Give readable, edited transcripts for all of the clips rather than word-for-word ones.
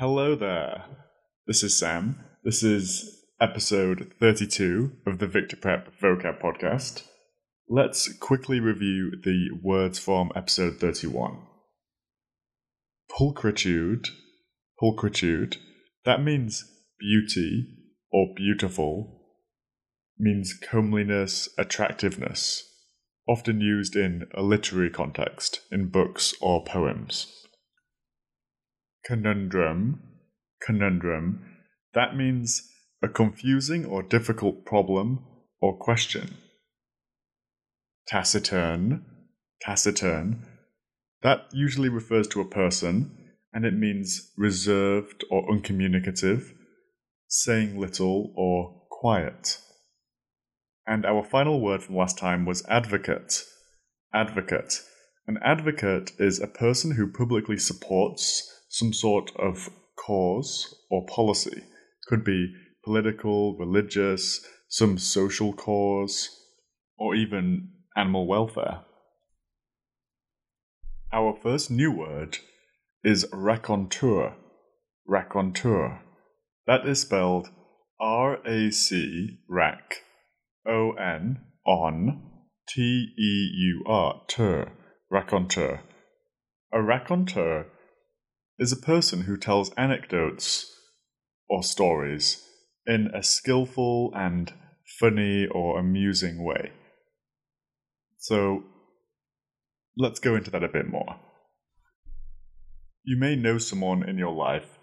Hello there. This is Sam. This is episode 32 of the VictorPrep Vocab Podcast. Let's quickly review the words from episode 31. Pulchritude. Pulchritude. That means beauty or beautiful. It means comeliness, attractiveness. Often used in a literary context, in books or poems. Conundrum. Conundrum. That means a confusing or difficult problem or question. Taciturn. Taciturn. That usually refers to a person, and it means reserved or uncommunicative, saying little or quiet. And our final word from last time was advocate. Advocate. An advocate is a person who publicly supports some sort of cause or policy. It could be political, religious, some social cause, or even animal welfare. Our first new word is raconteur. Raconteur. That is spelled R-A-C, rac, O-N, on, T-E-U-R, ter, raconteur. A raconteur is a person who tells anecdotes or stories in a skillful and funny or amusing way. So, let's go into that a bit more. You may know someone in your life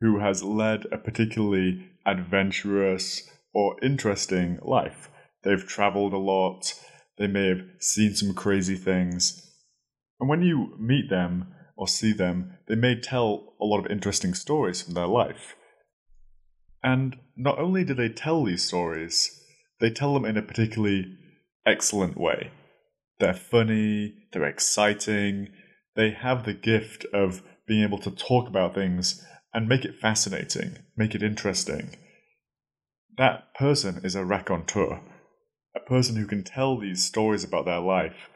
who has led a particularly adventurous or interesting life. They've traveled a lot, they may have seen some crazy things, and when you meet them, or see them, they may tell a lot of interesting stories from their life. And not only do they tell these stories, they tell them in a particularly excellent way. They're funny, they're exciting, they have the gift of being able to talk about things and make it fascinating, make it interesting. That person is a raconteur, a person who can tell these stories about their life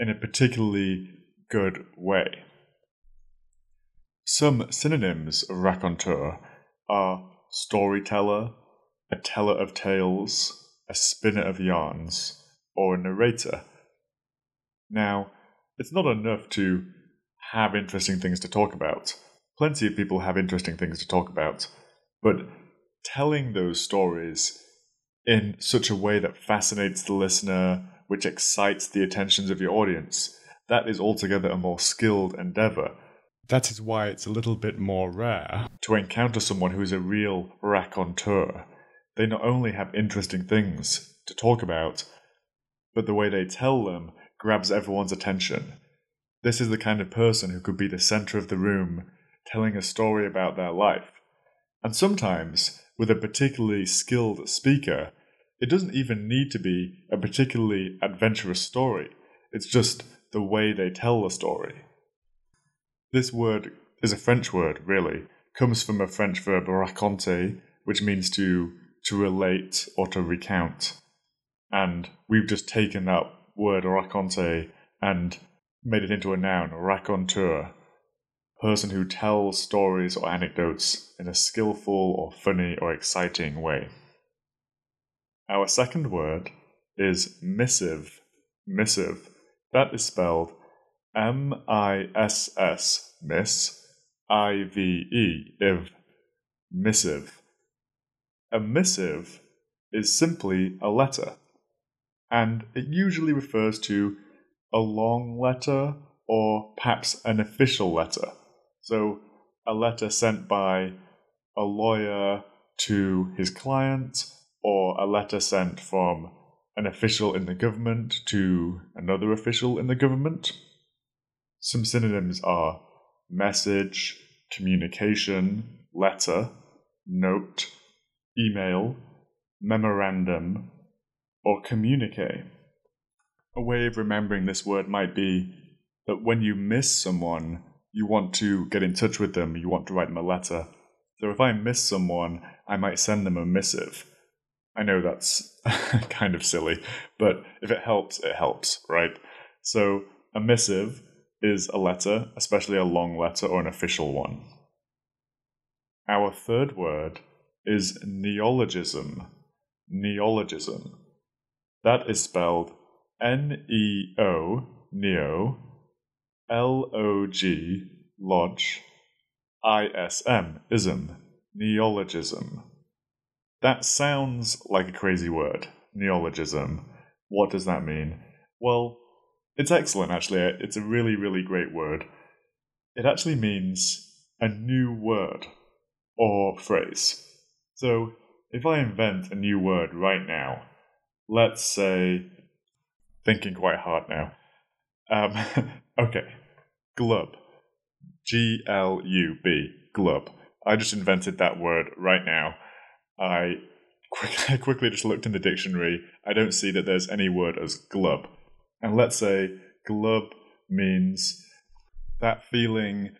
in a particularly good way. Some synonyms of raconteur are storyteller, a teller of tales, a spinner of yarns, or a narrator. Now, it's not enough to have interesting things to talk about. Plenty of people have interesting things to talk about, but telling those stories in such a way that fascinates the listener, which excites the attentions of your audience, that is altogether a more skilled endeavour. That is why it's a little bit more rare to encounter someone who is a real raconteur. They not only have interesting things to talk about, but the way they tell them grabs everyone's attention. This is the kind of person who could be the centre of the room, telling a story about their life. And sometimes, with a particularly skilled speaker, it doesn't even need to be a particularly adventurous story. It's just the way they tell the story. This word is a French word, really. It comes from a French verb raconter, which means to relate or to recount. And we've just taken that word raconter and made it into a noun, raconteur. A person who tells stories or anecdotes in a skillful or funny or exciting way. Our second word is missive. Missive. That is spelled M-I-S-S, miss, I-V-E, iv, missive. A missive is simply a letter, and it usually refers to a long letter or perhaps an official letter. So a letter sent by a lawyer to his client, or a letter sent from an official in the government to another official in the government. Some synonyms are message, communication, letter, note, email, memorandum, or communique. A way of remembering this word might be that when you miss someone, you want to get in touch with them, you want to write them a letter. So if I miss someone, I might send them a missive. I know that's kind of silly, but if it helps, it helps, right? So a missive is a letter, especially a long letter or an official one. Our third word is neologism. Neologism. That is spelled N-E-O, neo, L-O-G, lodge, I-S-M, ism, neologism. That sounds like a crazy word, neologism. What does that mean? Well, it's excellent, actually. It's a really, really great word. It actually means a new word or phrase. So, if I invent a new word right now, let's say, thinking quite hard now. Okay, glub. G-L-U-B, glub. I just invented that word right now. I quickly just looked in the dictionary. I don't see that there's any word as glub. And let's say glub means that feeling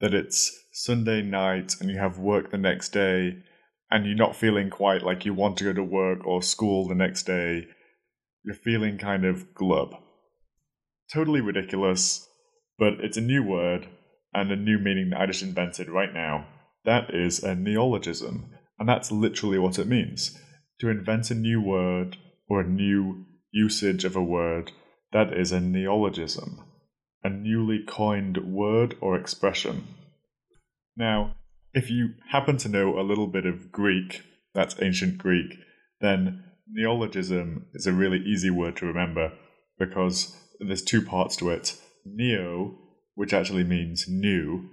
that it's Sunday night and you have work the next day and you're not feeling quite like you want to go to work or school the next day. You're feeling kind of glub. Totally ridiculous, but it's a new word and a new meaning that I just invented right now. That is a neologism. And that's literally what it means. To invent a new word or a new usage of a word, that is a neologism, a newly coined word or expression. Now, if you happen to know a little bit of Greek, that's ancient Greek, then neologism is a really easy word to remember because there's two parts to it. Neo, which actually means new,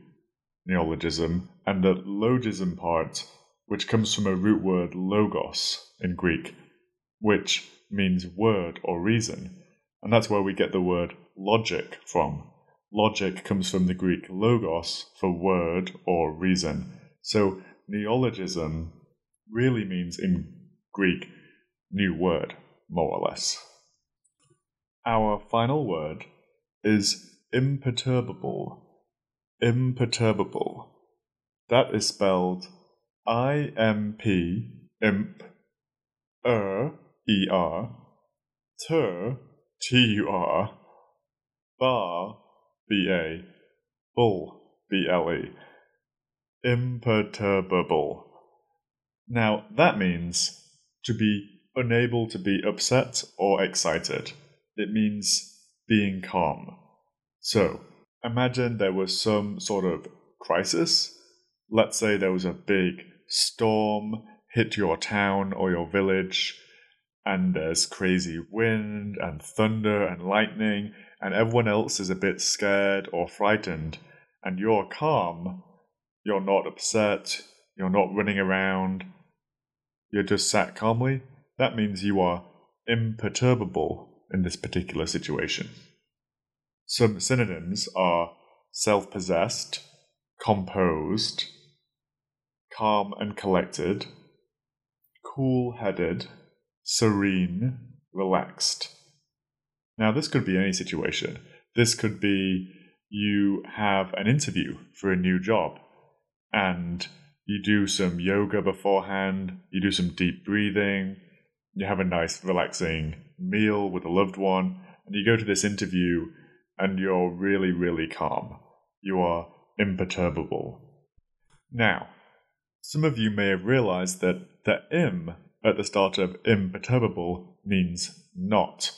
neologism, and the logism part, which comes from a root word logos in Greek, which means word or reason. And that's where we get the word logic from. Logic comes from the Greek logos for word or reason. So neologism really means in Greek new word, more or less. Our final word is imperturbable. Imperturbable. That is spelled I-M-P, imp, E-R, tur, T-U-R, bar, B-A, bull, B-L-E, imperturbable. Now, that means to be unable to be upset or excited. It means being calm. So, imagine there was some sort of crisis. Let's say there was a big storm hit your town or your village, and there's crazy wind and thunder and lightning, and everyone else is a bit scared or frightened, and you're calm, you're not upset, you're not running around, you're just sat calmly. That means you are imperturbable in this particular situation. Some synonyms are self-possessed, composed, calm and collected, cool-headed, serene, relaxed. Now, this could be any situation. This could be you have an interview for a new job and you do some yoga beforehand, you do some deep breathing, you have a nice relaxing meal with a loved one, and you go to this interview and you're really, really calm. You are imperturbable. Now, some of you may have realized that the im at the start of imperturbable means not.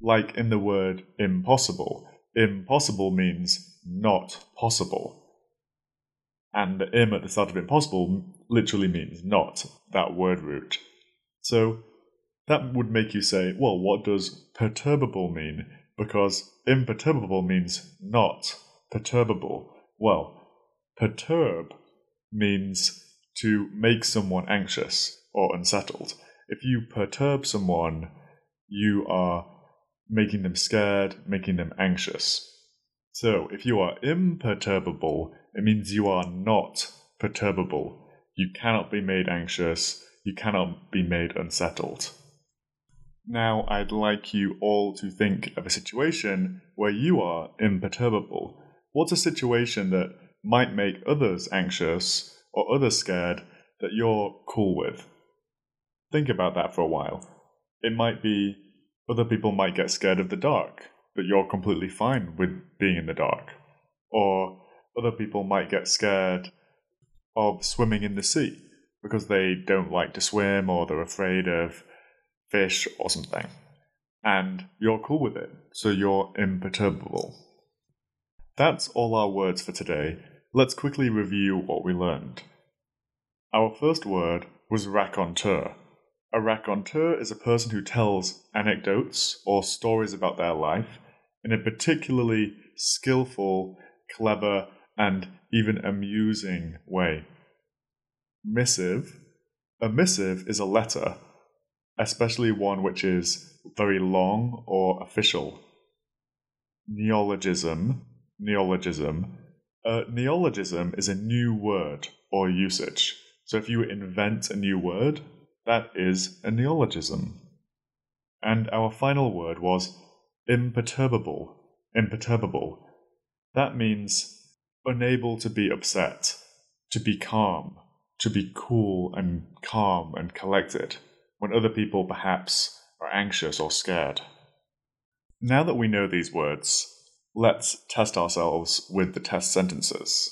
Like in the word impossible. Impossible means not possible. And the im at the start of impossible literally means not, that word root. So that would make you say, well, what does perturbable mean? Because imperturbable means not perturbable. Well, perturb means to make someone anxious or unsettled. If you perturb someone, you are making them scared, making them anxious. So if you are imperturbable, it means you are not perturbable. You cannot be made anxious. You cannot be made unsettled. Now, I'd like you all to think of a situation where you are imperturbable. What's a situation that might make others anxious or others scared that you're cool with? Think about that for a while. It might be other people might get scared of the dark, but you're completely fine with being in the dark. Or other people might get scared of swimming in the sea because they don't like to swim or they're afraid of fish or something. And you're cool with it, so you're imperturbable. That's all our words for today. Let's quickly review what we learned. Our first word was raconteur. A raconteur is a person who tells anecdotes or stories about their life in a particularly skillful, clever, and even amusing way. Missive. A missive is a letter, especially one which is very long or official. Neologism. A neologism is a new word or usage. So if you invent a new word, that is a neologism. And our final word was imperturbable. Imperturbable. That means unable to be upset, to be calm, to be cool and calm and collected when other people perhaps are anxious or scared. Now that we know these words, let's test ourselves with the test sentences.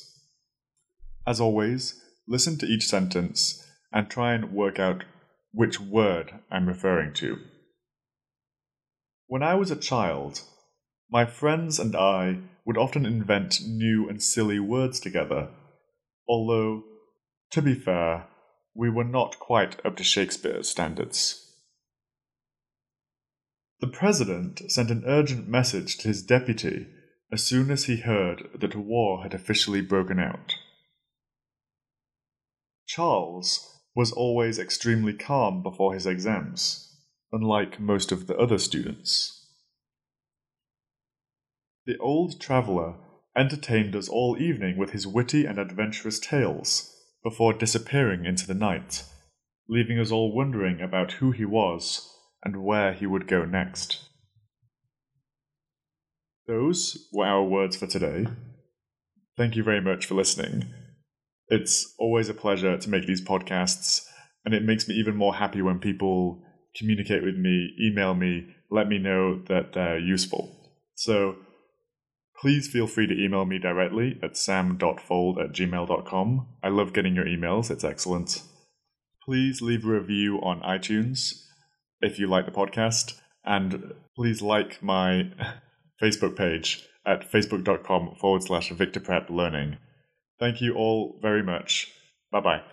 As always, listen to each sentence and try and work out which word I'm referring to. When I was a child, my friends and I would often invent new and silly words together, although, to be fair, we were not quite up to Shakespeare's standards. The president sent an urgent message to his deputy as soon as he heard that war had officially broken out. Charles was always extremely calm before his exams, unlike most of the other students. The old traveller entertained us all evening with his witty and adventurous tales before disappearing into the night, leaving us all wondering about who he was and where he would go next. Those were our words for today. Thank you very much for listening. It's always a pleasure to make these podcasts, and it makes me even more happy when people communicate with me, email me, let me know that they're useful. So please feel free to email me directly at sam.fold@gmail.com. I love getting your emails, it's excellent. Please leave a review on iTunes if you like the podcast, and please like my Facebook page at facebook.com/VictorPrep Learning. Thank you all very much. Bye-bye.